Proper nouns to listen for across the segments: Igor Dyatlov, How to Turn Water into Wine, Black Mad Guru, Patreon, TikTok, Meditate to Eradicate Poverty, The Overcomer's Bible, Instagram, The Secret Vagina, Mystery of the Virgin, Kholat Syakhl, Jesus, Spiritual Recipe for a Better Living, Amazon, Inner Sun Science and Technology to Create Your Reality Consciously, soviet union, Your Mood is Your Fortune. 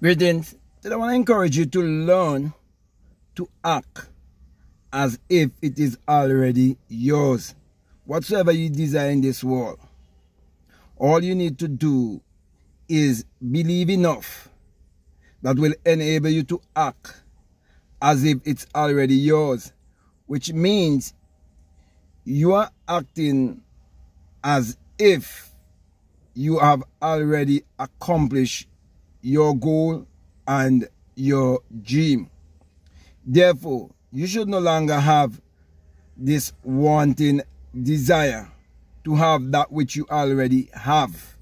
Greetings. Today I want to encourage you to learn to act as if it is already yours. Whatsoever you desire in this world, all you need to do is believe enough that will enable you to act as if it's already yours, which means you are acting as if you have already accomplished your goal and your dream. Therefore, you should no longer have this wanting desire to have that which you already have.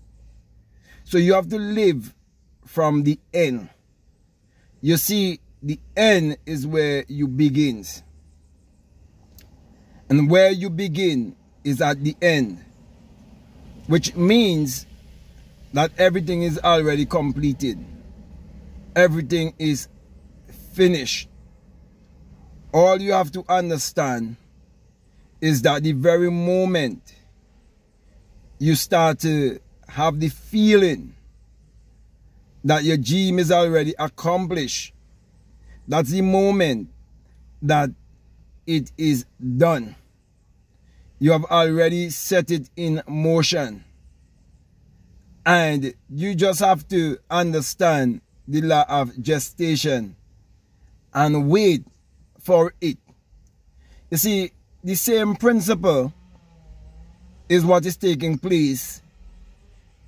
So you have to live from the end. You see, the end is where you begin. And where you begin is at the end, which means that everything is already completed. Everything is finished. All you have to understand is that the very moment you start to have the feeling that your dream is already accomplished, that's the moment that it is done. You have already set it in motion. And you just have to understand the law of gestation and wait for it. You see, the same principle is what is taking place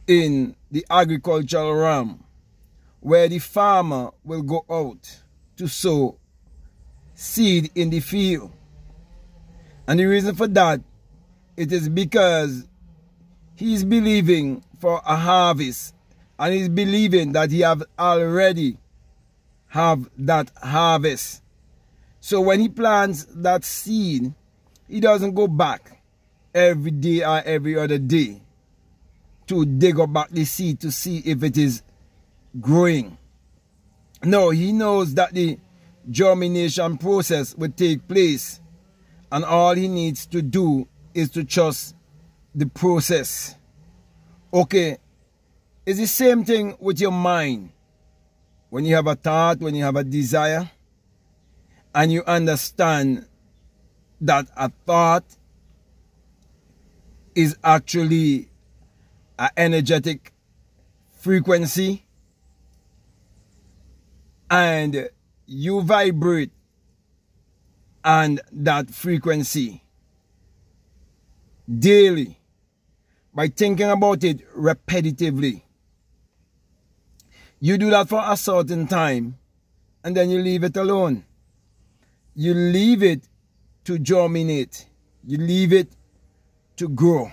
in the agricultural realm, where the farmer will go out to sow seed in the field. And the reason for that, it is because he's believing for a harvest, and he's believing that he have already have that harvest. So when he plants that seed, he doesn't go back every day or every other day to dig up back the seed to see if it is growing. No, he knows that the germination process will take place, and all he needs to do is to trust the process. Okay, it's the same thing with your mind. When you have a thought, when you have a desire, and you understand that a thought is actually an energetic frequency, and you vibrate on that frequency daily, by thinking about it repetitively. You do that for a certain time, and then you leave it alone. You leave it to germinate. You leave it to grow.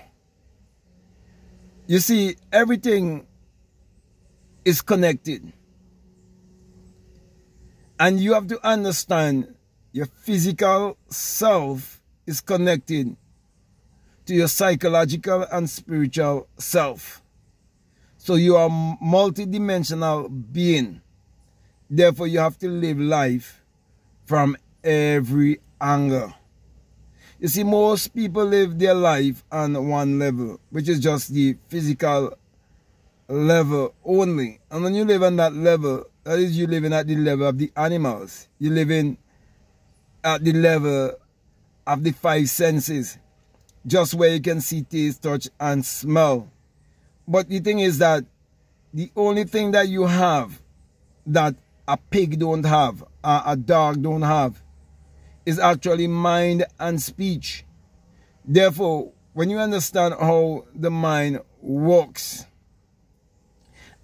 You see, everything is connected. And you have to understand your physical self is connected to your psychological and spiritual self. So you are a multi-dimensional being. Therefore, you have to live life from every angle. You see, most people live their life on one level, which is just the physical level only. And when you live on that level, that is, you're living at the level of the animals. You're living at the level of the five senses, just where you can see, taste, touch, and smell. But the thing is that the only thing that you have that a pig don't have, or a dog don't have, is actually mind and speech. Therefore, when you understand how the mind works,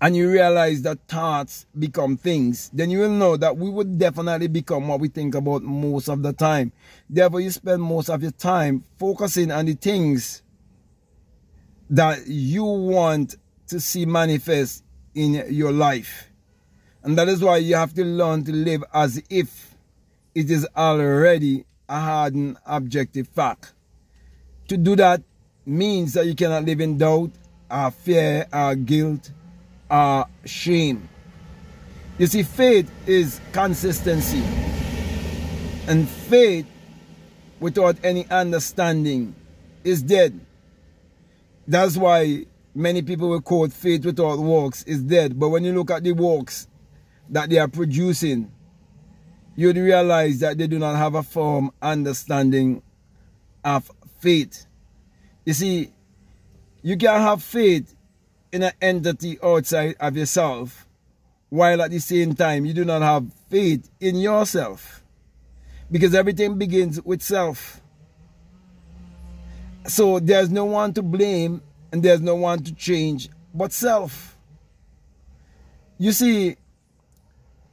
and you realize that thoughts become things, then you will know that we would definitely become what we think about most of the time. Therefore, you spend most of your time focusing on the things that you want to see manifest in your life. And that is why you have to learn to live as if it is already a hardened objective fact. To do that means that you cannot live in doubt, or fear, or guilt, or shame. You see, faith is consistency, and faith without any understanding is dead. That's why many people will quote faith without works is dead. But when you look at the works that they are producing, you'd realize that they do not have a firm understanding of faith. You see, you can have faith in an entity outside of yourself, while at the same time you do not have faith in yourself, because everything begins with self. So there's no one to blame and there's no one to change but self. You see,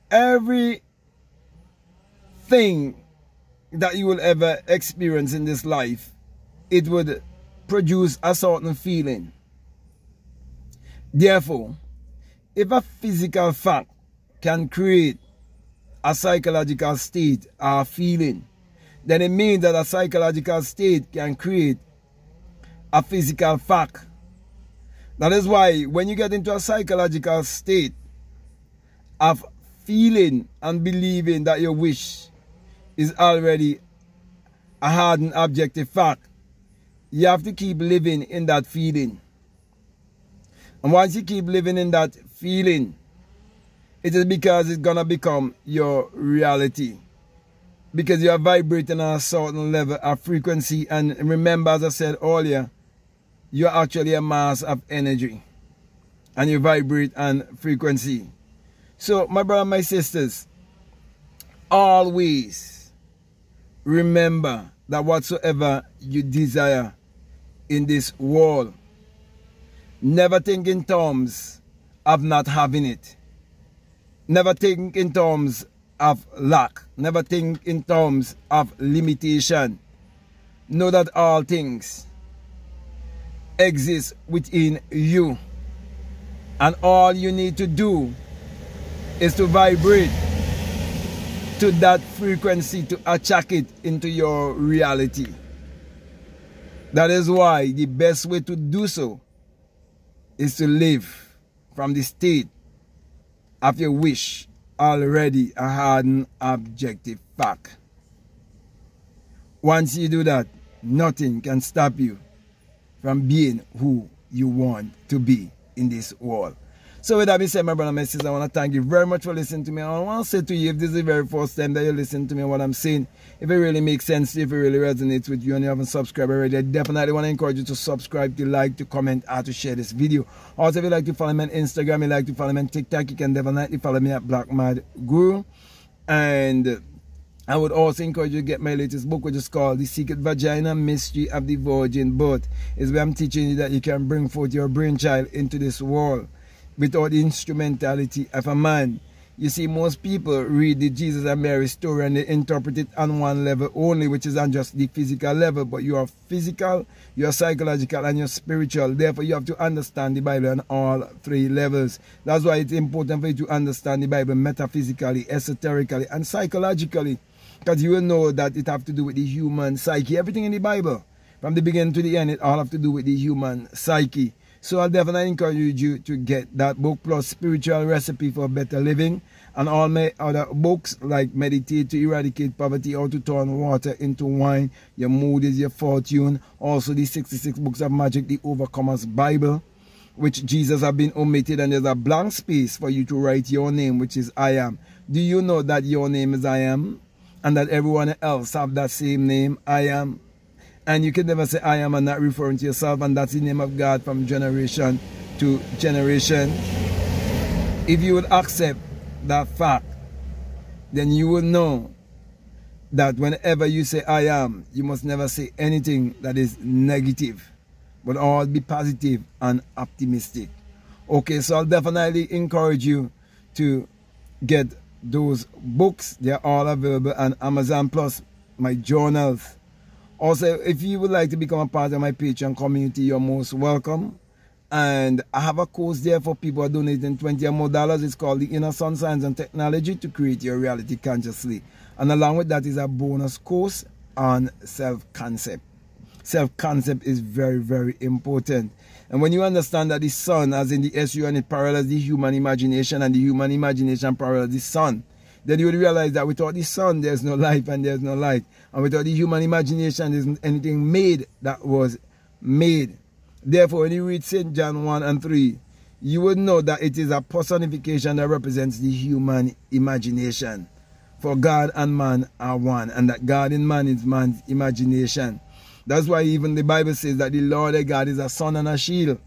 everything that you will ever experience in this life, it would produce a certain feeling. Therefore, if a physical fact can create a psychological state or feeling, then it means that a psychological state can create a physical fact. That is why when you get into a psychological state of feeling and believing that your wish is already a hard and objective fact, you have to keep living in that feeling. And once you keep living in that feeling, it is because it's gonna become your reality, because you are vibrating on a certain level of frequency. And remember, as I said earlier, you are actually a mass of energy and you vibrate on frequency. So my brother and my sisters, always remember that whatsoever you desire in this world, never think in terms of not having it. Never think in terms of lack. Never think in terms of limitation. Know that all things exist within you, and all you need to do is to vibrate to that frequency to attract it into your reality. That is why the best way to do so is to live from the state of your wish, already a hardened objective fact. Once you do that, nothing can stop you from being who you want to be in this world. So with that being said, my brother and my sister, I want to thank you very much for listening to me. I want to say to you, if this is the very first time that you listen to me and what I'm saying, if it really makes sense, if it really resonates with you and you haven't subscribed already, I definitely want to encourage you to subscribe, to like, to comment, or to share this video. Also, if you like to follow me on Instagram, you like to follow me on TikTok, you can definitely follow me at Black Mad Guru. And I would also encourage you to get my latest book, which is called The Secret Vagina, Mystery of the Virgin. But it's where I'm teaching you that you can bring forth your brainchild into this world without the instrumentality of a man. You see, most people read the Jesus and Mary story and they interpret it on one level only, which is on just the physical level. But you are physical, you are psychological, and you are spiritual. Therefore, you have to understand the Bible on all three levels. That's why it's important for you to understand the Bible metaphysically, esoterically, and psychologically, because you will know that it has to do with the human psyche. Everything in the Bible, from the beginning to the end, it all has to do with the human psyche. So I'll definitely encourage you to get that book, plus Spiritual Recipe for a Better Living, and all my other books like Meditate to Eradicate Poverty, How to Turn Water into Wine, Your Mood is Your Fortune, also the 66 Books of Magic, The Overcomer's Bible, which Jesus have been omitted, and there's a blank space for you to write your name, which is I am. Do you know that your name is I am, and that everyone else have that same name, I am? And you can never say I am and not referring to yourself. And that's the name of God from generation to generation. If you would accept that fact, then you will know that whenever you say I am, you must never say anything that is negative, but all be positive and optimistic. Okay, so I'll definitely encourage you to get those books. They're all available on Amazon, plus my journals. Also, if you would like to become a part of my Patreon community, you're most welcome. And I have a course there for people who are donating $20 or more. It's called The Inner Sun Science and Technology to Create Your Reality Consciously. And along with that is a bonus course on self-concept. Self-concept is very, very important. And when you understand that the sun, as in the SU, and it parallels the human imagination, and the human imagination parallels the sun, then you would realize that without the sun, there's no life and there's no light. And without the human imagination, there isn't anything made that was made. Therefore, when you read St. John 1 and 3, you would know that it is a personification that represents the human imagination. For God and man are one, and that God in man is man's imagination. That's why even the Bible says that the Lord thy God is a sun and a shield,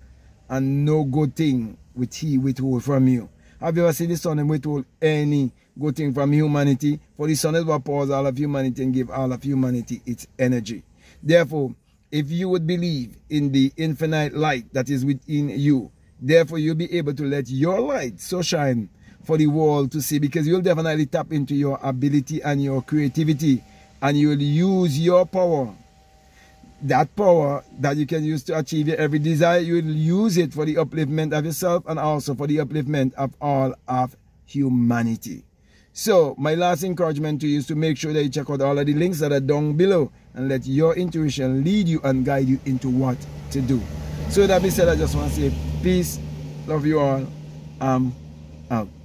and no good thing which he withhold from you. Have you ever seen the sun withhold any good thing from humanity? For the sun is what powers all of humanity and give all of humanity its energy. Therefore, if you would believe in the infinite light that is within you, therefore you'll be able to let your light so shine for the world to see, because you'll definitely tap into your ability and your creativity, and you'll use your power. That power that you can use to achieve your every desire, you will use it for the upliftment of yourself and also for the upliftment of all of humanity. So my last encouragement to you is to make sure that you check out all of the links that are down below and let your intuition lead you and guide you into what to do. So that being said, I just want to say peace, love you all, I'm out.